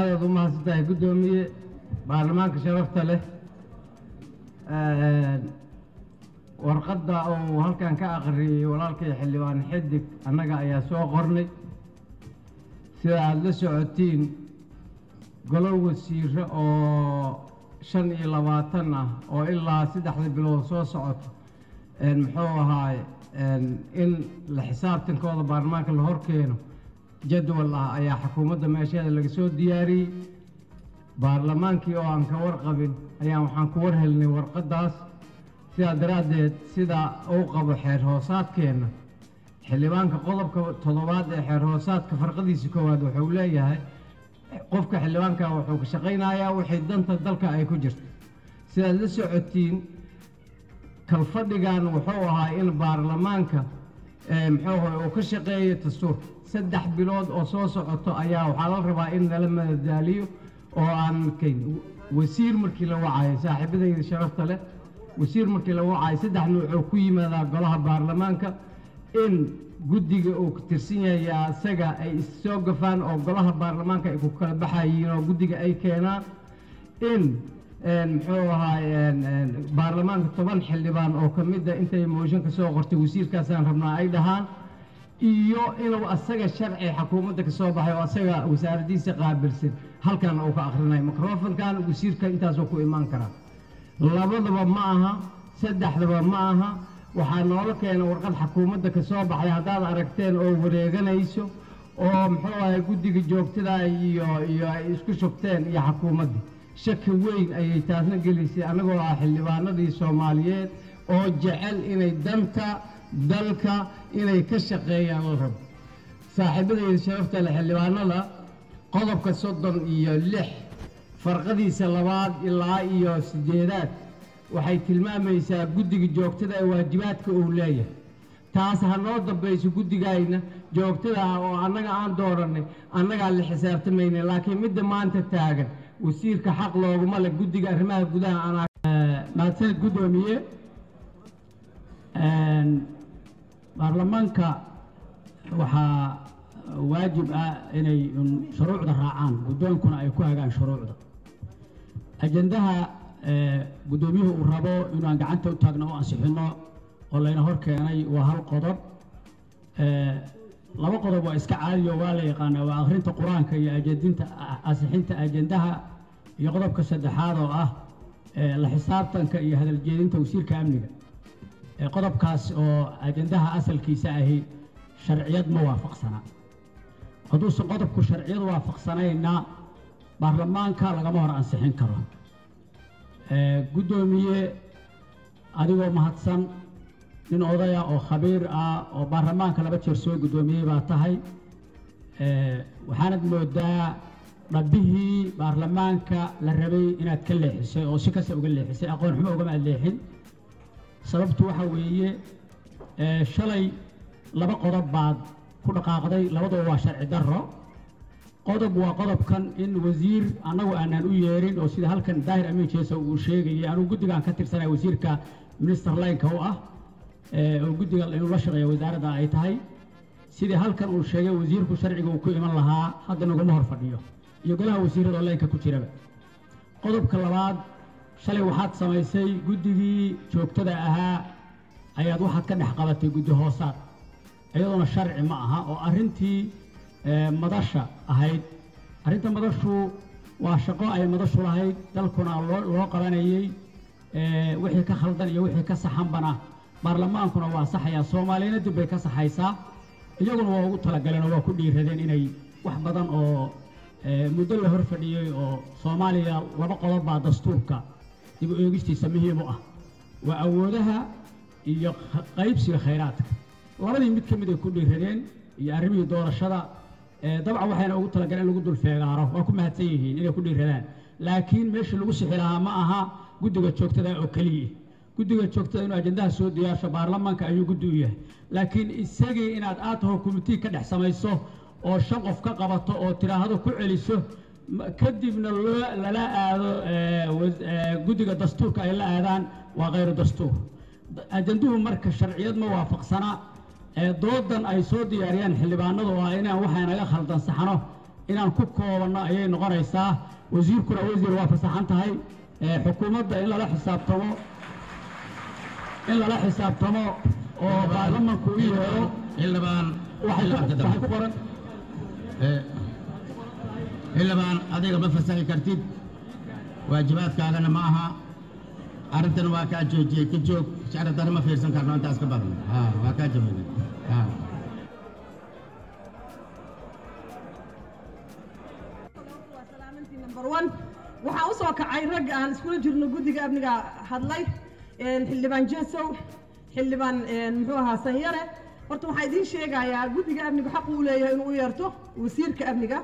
هذا ضمها سداي قدومية برلمانك شرفت له ورقدا أو هل كان كأغري ولا الكي حلوان حدك أنا جاي أسوق قرني سيادة سعتين قلوا السير أو شن إلى وطننا أو إلا سدحد بالوصول سعت المحوها إن الحساب تنقض برلمانك الهركينه جدول يا حكومة ماشية للجسود دياري برلمانكي أو عن كورقبين أيام عن كورهلني ورقداس سيدا درادت سيدا أوقب حرهوسات كنا حلبانك قلب كطلبات حرهوسات كفرقدي سكواد وحوليها قفك حلبانك وحوك شقينا يا وحيدن تدلك أي كجرت سيدا لسعتين كالفدقان وحوها إن برلمانك محوه وكشقية السور سدح بلود أصوص عطاء يا وحال ربع إن لما داليو أو عن كين وسير مركي لو عاي صاحب ذي شرفت له وسير مركي لو عاي سدح نوعكوي ماذا قالها برلمانك إن جدي أو كترسينيا يا سجا أي سوق فان أو قالها برلمانك يكون كلب حيين أو جدي أي كينا إن محوها إن برلمانك طبعا حلبان أو كمدة أنت موجن كسوقرت وسير كسان ربنا أي دهان iyo inuu asaga sharci xukuumadda ka soo baxay oo asaga wasaaradiisa qaabilsan halkan uu ka akhrinay mikrofonkan wasiirka intaas uu ku iman karaa labadaba ma aha saddexdaba ma aha waxa noola keenay warqad xukuumadda ka soo baxay hadaad aragteen oo wareeganayso oo muxuu ahay guddiga joogtada iyo isku shubteen iyo xukuumadda shaki weyn ayay taasna gelisay anagoo ah xildhibaanadii Soomaaliyeed oo jecel inay danta dalka inay ka shaqeeyaan rab saaxiibadii sharafta leh xildhibaanada qodobka 36 farqadiisa labaad ilaa iyo sideedaad waxay tilmaamaysaa guddiga joogtada ee waajibaadka uu leeyahay taas hanoo dambayso guddigayna joogtada oo anaga aan dooranay anaga la xisaabtameynay laakiin mid maanta taagan wasiirka xaq looguma leh guddiga arrimaha gudaha ana maanta gudoomiye برلمانك وحا واجب إني شروع ده راعان قدوم كنا يكون عن شروع ده أجندها قدوميه الربو إنه عن جعنته وتجنوا أنسحنا والله إنه هرك يعني وهالقدر لو قدر وإسك عالي وعلي قانا وآخرين تقران كي أجندين أنسحين تأجندها يقرب كسد حاضر لحساب تنك هذا الجيلين توصيل كامل قرب كاس أو أجندها أصل كيساهي شرعية موافق سنة. قدوس قرب كشرعية موافق سنة إن برلمان كلا جمهور أنسحين كره. قدومية أديو مهتسم من أوضاع أو خبير أو برلمان كلا بتشرسوي قدومية باتهاي وحاند مودع ربيه برلمان كلربي إن أتكلم حسي أو شكسي أقول حسي أقول حمو جمع الليحين. sababtu waxa weeye shalay laba qodob baad ku dhaqaaqday labadaba waa sharci darro qodob waa qodobkan in wasiir anagu aanan u yeerin oo sida halkan daahir ameejeesa uu sheegay anigu guddigan ka tirsanay wasiirka minister line ka ah oo guddiga inuu la shaqeeyo wasaaradda ay tahay sida halkan uu sheegay wasiirku sharciga uu ku iman lahaa hadda naguma hor fadhiyo iyo golaha wasiirada line ka ku jiraba qodobka labaad shalay waxaad samaysay guddigii joogtada ahaa ayaad waxaad ka dhex qabatay guddi hoosaad iyadoona sharci ma aha oo arintii madasha ahayd arinta madashu waa shaqo ay madashu lahayd dalkuna loo qabanayay wixii ka khaldan iyo wixii ka saxanbana baarlamaankuna waa saxaya Soomaaliyeena dib bay ka saxaysaa iyaguna waa ugu talagaleen oo waa ku dhiiradeen inay wax badan oo muddo la hor fadhiyay oo Soomaaliya laba qodob baa dastuurka dib u eegistiisa muhiim ah waa awoodaha iyo qaybsiga khayraadka labadii mid kamid ay ku dhiireen iyo arrimihii doorashada dabcan waxayna ugu talagaleen lagu dul feegaaro waa ku mahadsan yihiin inay ku dhiireen laakiin meesha lagu sixiraa ma aha guddiga joogtada oo kaliya guddiga joogtada inuu ajendaha soo diyaasho baarlamaanka ayuu guddi u yahay laakiin isagii inaad aad tahay committee ka dhex samayso oo shaqof ka qabato oo tiraahado ku celiso kadibna lala aado guddiga dastuurka ay la aadaan waa qayr dastuur ajenduhu marka sharciyad ma waafaqsana doodan ay soo diyaariyaan xildhibaanadu waa inaan waxa naga khaldan saxano إن الكوكو والناعي نقريسا وزير كرة وزير وافسح عنتها حكومة إلا لا حساب تمو إلا لا حساب تمو وبعلمنا كويه إلا بان واحد كورن إلا بان هذه المفسحة كرتيد واجبات كأنا معها أردت نواكا جوجي كجوج شارت أنا ما فيرسن كارنون تاسك بارم واكا جميل وحاوسوا كعيرج عن سكول جرنجودي قبل نجا هذلاي اللي بنجسوا اللي بنروحها سيارة برضو حايدين شيء جاية جودي قبل نجا حقوا له إنه يرتوه ويصير قبل نجا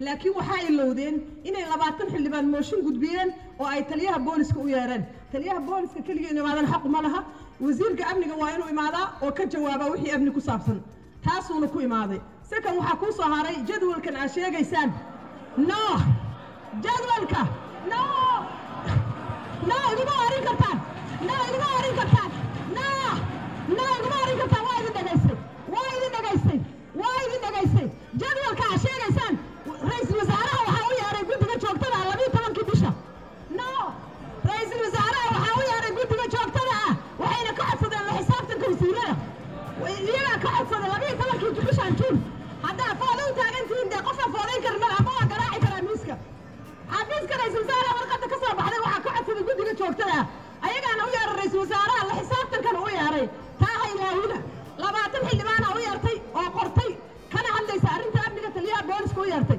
لكن وحاي اللودين إن اللباتن اللي بنمشون جود بين وأي تليها بولس كويرن تليها بولس ككل إنه هذا الحق مالها وزير قبل نجا وينه إمادا وكجوابه وحي قبل كوسابسن تحسون كوي ماضي سكان وحكوا صهاري جدول كان عشية جيسان لا جدولك لا لا إلما أريك أرتان لا إلما أريك أرتان لا لا إلما أريك أرتان وايد نجايسين جدولك عشان إنسان رئيس الوزراء وحاوي أريك بدك تشوكتنا على مين تمام كبيشة لا رئيس الوزراء وحاوي أريك بدك تشوكتنا وحين كحد صدر الحساب تكون سيرة وإلينا كحد صدر على مين تمام كبيشة نشوف هذا فلوت أنت عندك قفة فلوت كرنا أبوه كراعي كراميسك عبيس كرئيس وزراء ورقة كسر بعدين وحكومة الجود اللي توقتها أيق أنا ويا الرئيس وزراء الحساب تركنا ويا ري تاهي لهونا لما تمحي لمانا ويا رتي وقرتي كان عندي سعرين تابني قتليها بولس كويا رتي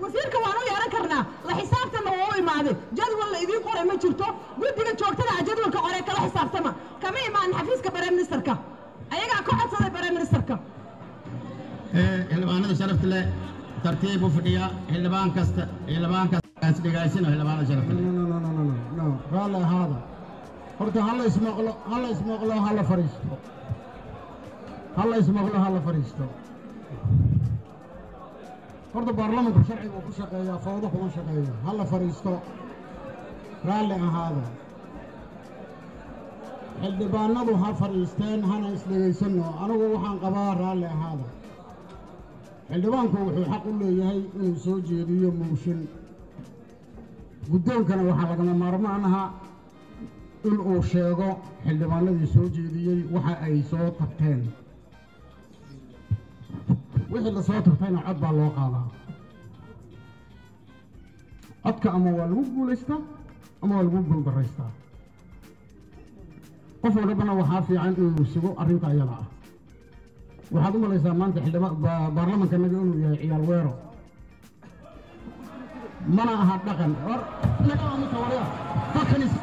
وزير كوانو يا ركرنا الحساب تنا ووي ماذي جدول إذا قرأ ما شرتو جود اللي توقتها جدول كقرأ كلا حساب تما كمان ما نحفيز كبرم نسركه أيق أكوحد صار برم نسركه اللبانة شرفت له ترتيب وفريا اللبان كست اللبان كست أسرقايسينه اللبانة شرفت له لا قال هذا قلت هلا اسمه قلوا هلا فريشته قلت برلمان بشرعي وبشقية فوضى وبشقية هلا فريشته قال هذا اللبان نبوا هالفريشتين هنا أسرقايسينه أنا ووحان قبار قال هذا xildhibaanku wuxuu xaq u leeyahay inuu soo jeediyo mooshin guddoonkana waxaa lagama maarmaan ahaa in uu sheego xildhibaanadii soo jeediyey waxa ay soo tagteen wixii la soo tagtayna cod baa loo qaadaa codka ama waa lagu guulaystaa ama waa lagu guulbaraystaa qof walbana waxaa fiican inuu sugo arrinta iyada ah waxaad u malaysaa maanta xildhibaan baarlamaanka naga inuu yahay ciyaal weero mana aha dhaqan war laga wada tawariya fakanis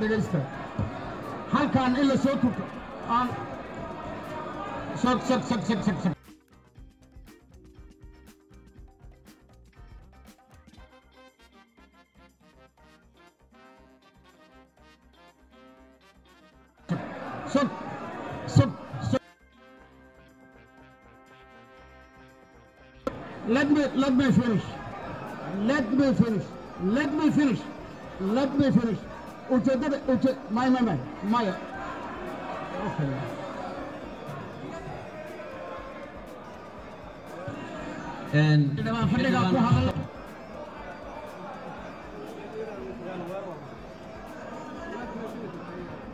dhagaysta halkaan ila soo turta aan sab Let me finish. My. Okay. And.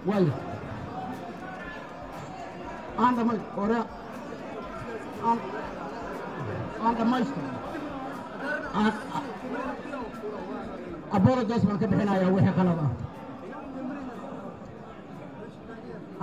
Well. And the master. apologize marka bixinaya wixii qalad ah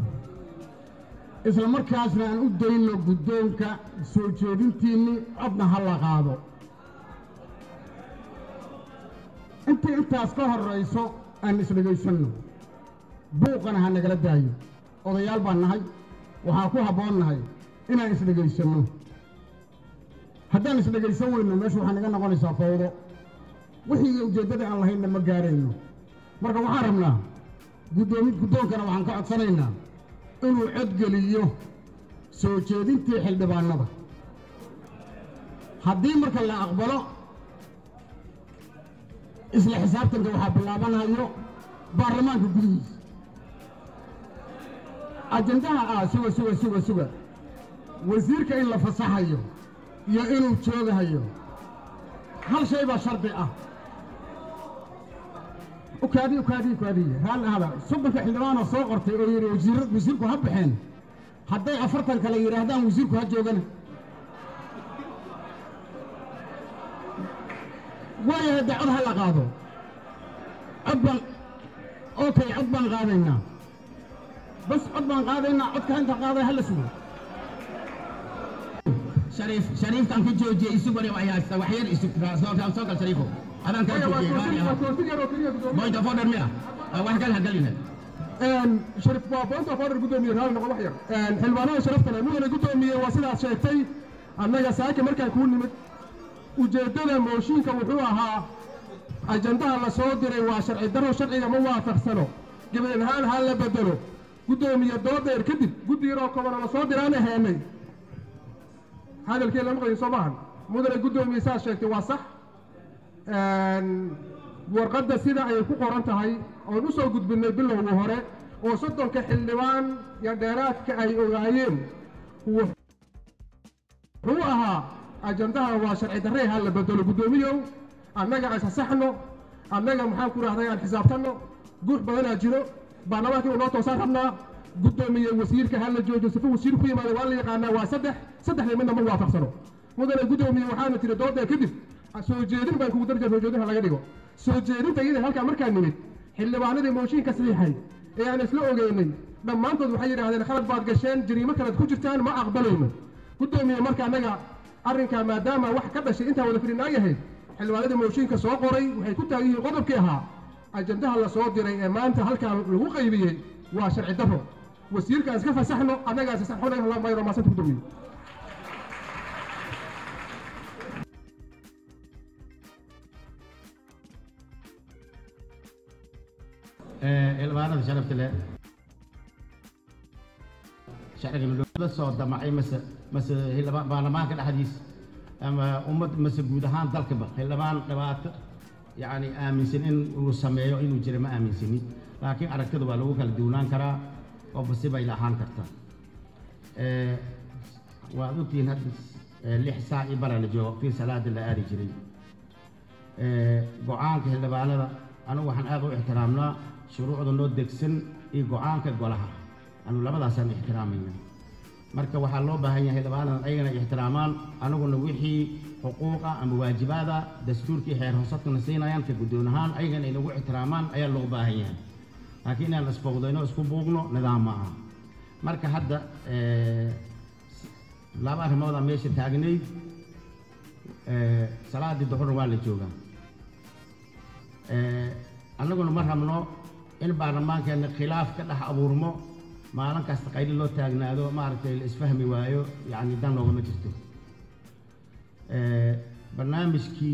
إذا المركز أنا أودين لو بدون كسوجين تيني أبنا هلا قاضو أنت أسكاه الرئيس أنا سلجيشنه بوق أنا هنقلد هاي أضيال بنا هاي وهاكوها بنا هاي أنا سلجيشنه هذا نسبة يسوي إنه مش وحنا جانا قاني سافوره وحي وجدد الله هنا مجارينه مركب عارمنا قدوم كنا وعن كأت صرينا إنه عدل اليوم سوتشيدين تحل دبعنا هذي مركب لا أقبله إسلا حساب تنجو حبلا بنا اليوم برلمان قديس أجندها سوا سوا سوا سوا وزير كإلا فصحى اليوم يا إنه تشوفه اليوم هل شيء بشر بقى وكادي هذا صبك حلوانا صغر تقولي وزيرك هب حين حتى عفرتن كلا يرهدان وزيرك هجوجنا ويا هذا عرها لقاضو عبان أوكي عبان قاضينا بس عبان قاضينا عدك أنت قاضي هل اسمه شريف كان في جو جي إسوبري وعياش وحير إسوبري سوكر شريفه أنا كان في جو ما يتفادر مياه واحد قالها قالينا شريف بابا أنت فادر قدوم يرهال نقوم وحير حلوانا شرفتنا نوغنا قدوم يواصلها شايفتي أنك ساكي مركا يكون نمت وجدنا موشينك وحوها أجندها الله صادري وشرعي درو شرعي موافق سنو قبل الهال هلا بدلو قدوم يدور كدب قد يراك وانا صادر أنا هامي هذا الكلام غير صباحا مدري قدوم يسار شكل واسع ورقد السيدة أي كوكور أنت هاي أو نصو قد بالله وهره وصدر كحلوان يدارات كأي أوعيم وحوها أجندها وشرعي دري هلا بدلو قدوميو أنك عيسى صحنو أنك محاكورة هذا الحساب تنو قلت بدنا جيرو بعنواتي ونوتو صارنا قدومي وسيرك هلا جو جوسف وسيرك ما لوالي قانا وسدح لي منا موافق سنو مدن قدومي وحنا ترى دوده كذب سوجيرين بنكون درجة سوجيرين هلا قديقو سوجيرين تجينا هلا كامر كان نميت حلي بعنا دي موشين كسريحي يعني سلوه جايين لما أنتوا حيري هذا الخلق بعد قشان جريمة كانت خجرتان ما أقبلهم قدومي مركا نجا أرنك ما دام واحد كذا شيء أنت ولا فرينا يهيد حلي بعنا دي موشين كسوقري وحيكون هي غضب كها أجندها الله صادري ما أنت هلا كان لو قيبيين وشرع الدفع وسيرك أزكف سحنه أنا جالس سحونه الله ما يرى ما سنت قدومي الوالد شرفت له شعر اللي بس صوت معي مس هلا ما كان حديث أما أمة مس جودهان ذلك هلا ما يعني آمن سنين وسمعوا إنه جرم آمن سنين لكن أركض بالو كالدونان كرا وبس بيلاحان كرتا وأذوتين هاد لحساء برا الجو في سلاد اللي أري جري قعانك هلا بالله أنا وحن أقول احترامنا شروع ذنو دكسن يقعان كقولها أنا لابد أسمي احترامنا مركب وحلو بهاي هذا بعنا أينا احترامان أنا قلنا وحي حقوقه أم واجباته دستور كي حير حصتنا سينا ينفق بدونها أينا إنه احترامان أي لغة بهاي لكن أنا سبوقنا سبوقنا نظام معها مركب هذا لابد ما هذا ماشي تاجني صلاة الظهر والجوعة أنا قلنا مرحبا إن برلمان كان خلاف كله أبورمو ما لنا كاستقيل الله تاجنا هذا ما عرفت الإسفهم وايو يعني ده نوع ما جسته برنامج كي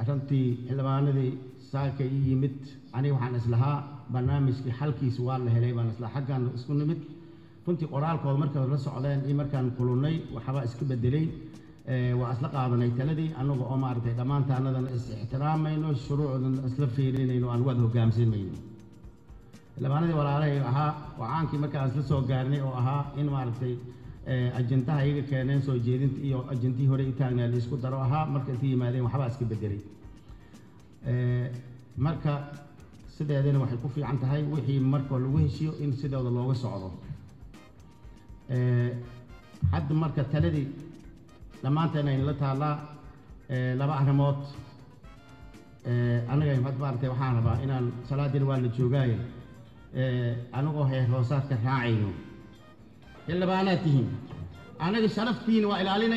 أنتي اللي معنا ذي ساكي يمت أنا وحنا سلها برنامج كي حلقي سؤال لهلاي وحنا سلها حق عن إسكون يمت كنت قرأ كوا مركز الرسول على إمركان كولوني وحبا إسكب الدليل وأسلق هذا نيتلدي أنا وما عرفت إذا ما أنت أنا ذا الاحترام منه الشروع ذا أسلف فيرين إنه أنوذه جامسين منه لبنان وراره آها وعانك مكان سلسو قارني وآها إن معرفتي أجنتها هي كأنهم سوجيرين أو أجنتي هو ريتان اللي يسكت دروها مركزي مالين وحباسك بدري مركز سدى هذين واحد كوفي عن تهاي وحي مركز وهشيو إن سدى ولا لوجس عضو حد مركز ثلاثي لما أنت أنا إن لتها لا لبعض موت أنا جاي متبارك وحنا بقى إن صلاة الوالد شو جاي أنا وهي حوسات كراعينه إلا بعناتهم أنا الشرفتين وإلى علينا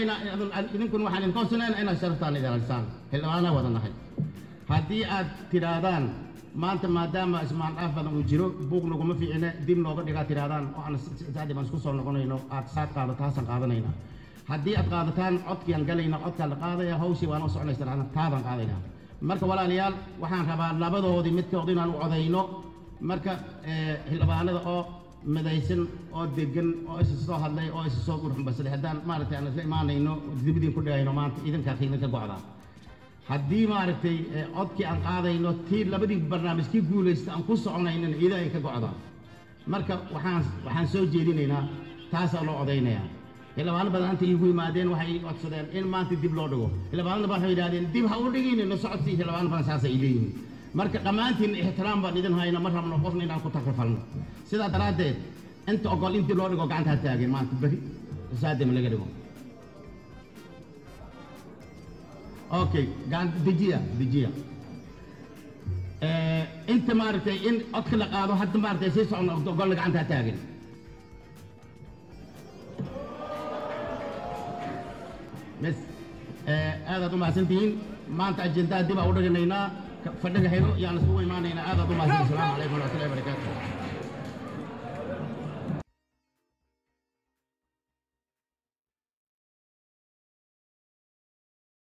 إن نكون واحد نقصنا أنا شرفتان إذا الإنسان إلا أنا وضنا حد هذه الترادان ما أنت ما دام اسمع الأفضل وجرو بقول لكم في إن ديم لغة ترادان وأنا سعدي مسكوس ولا كنا إنه أتساق على تحسن قادنا هنا هدي أتقاضتان عطيا قلينا عطيا القاضي هوسي وأنا وصعنا يسترعنا كاضا قاضينا مركب ولا ليال وحان خبال لابدو دي متك وضينا الوعضينو مركب هلبانا دقو مدايسن أو ديجن أو إسسو هدلي أو إسسو قرحن بس لحدان مارتي أنا سلي مانينو ديبدين كل دينو مانت إذن كاخينا كبعضا هدي مارتي عطيا القاضينو تير لابدي برنامج كيف قوليست أنقص عناينا إذا كبعضا مركب وحان سوجي دينينا تاسع لو عضينا إلا بعض الأنت يقول ما دين وحي أتصدر إن ما أنت دب لوده إلا بعض البعض يدين دب هؤلاءين إنه صعد فيه إلا بعض الناس يدين مركب كمان تين احترام بعد إذا هاي نمرة من الخوف إن أنكو تكفلنا سيدا ترى أنت أقولين دب لوده قاعد هتلاقي ما أنت بري زاد من اللي قدمه أوكي قاعد دجيا أنت ما رتى إن أدخل قاعد وحد ما رتى سيس عن أقول لك قاعد هتلاقي بس هذا طبعا سنتين ما أنت أجندات دي بقى ورجلنا فدك حلو يعني سوي ما نينا هذا طبعا السلام عليكم ورحمة الله وبركاته.